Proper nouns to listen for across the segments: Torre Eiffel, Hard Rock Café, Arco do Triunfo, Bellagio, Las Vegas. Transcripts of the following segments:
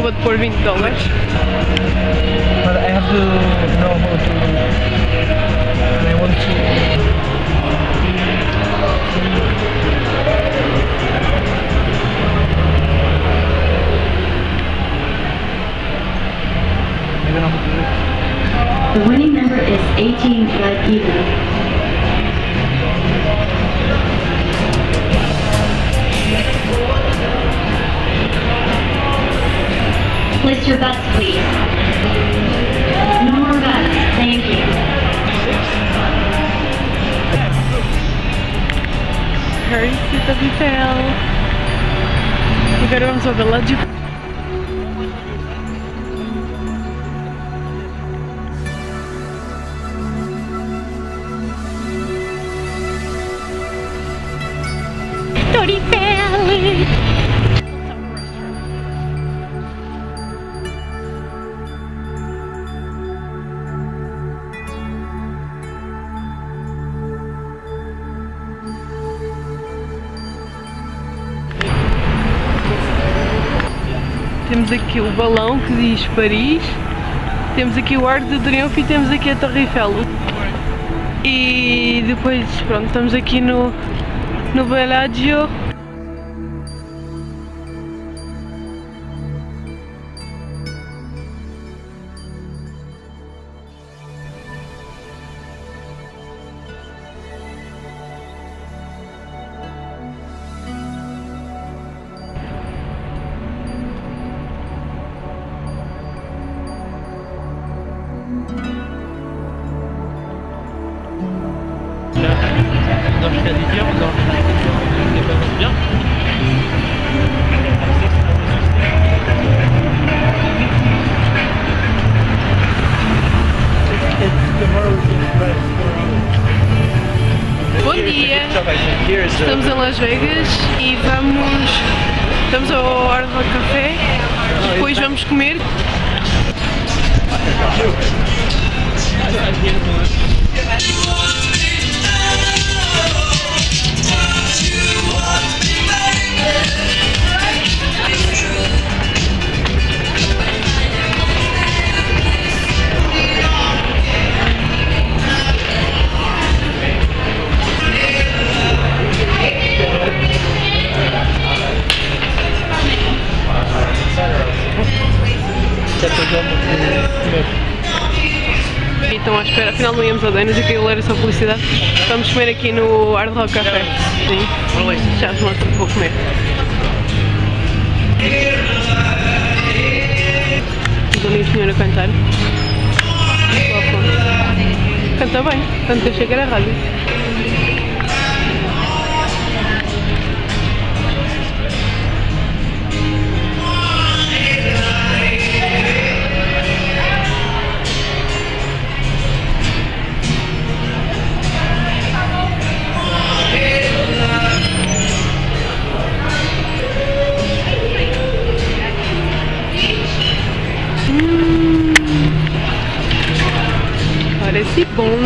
but for $20. But I have to know how to. And I want to. I don't know how to do it. The winning number is 18, flag even. Place your bets, please. No more bets, thank you. Currency da Vitel. Agora vamos ao Bellagio. Torre Eiffel. Temos aqui o balão que diz Paris, temos aqui o Arco do Triunfo e temos aqui a Torre Eiffel. E depois, pronto, estamos aqui no Bellagio. Bom dia! Estamos em Las Vegas e vamos ao Hard Rock Café, depois vamos comer. Então à espera, afinal não íamos a Danas, aquilo era só publicidade. Vamos comer aqui no Hard Rock Café. Sim, já te mostro o que vou comer. Estou ali o senhor a cantar. Canta bem, tanto que eu cheguei à rádio. Parece bom.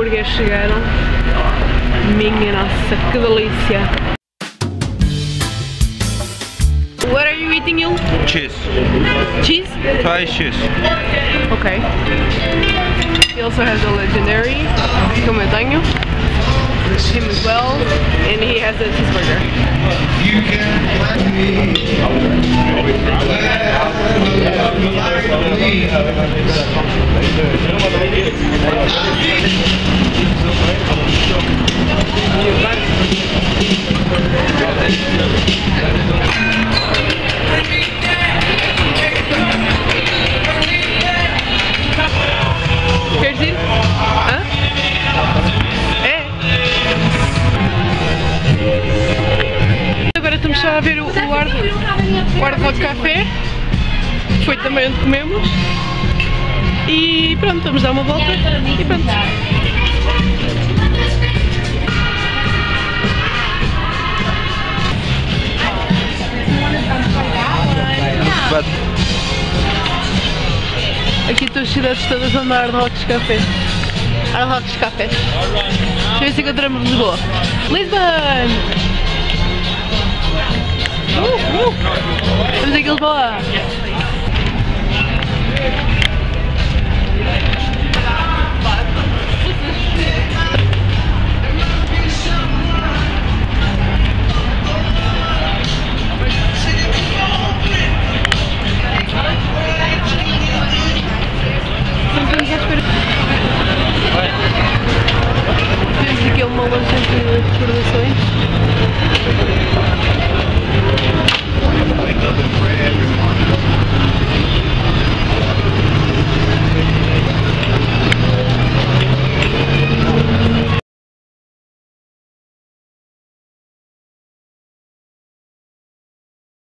hambúrgueres chegaram. Minha nossa, que delícia! What are you eating, Il? Cheese. Cheese? Thai cheese. Okay. He also has a legendary tomatinho. Him as well, and he has a cheeseburger. You can let me Queres ir? Estamos só a ver o Hard Rock Café, foi também onde comemos, e pronto, vamos dar uma volta e pronto. Aqui estão as cidades todas onde há Hard Rock Café. Hard Rock Café. Deixa eu ver se encontramos Lisboa. Lisbon! Estamos aqui em Lisboa! Temos aqui uma loja de recordações.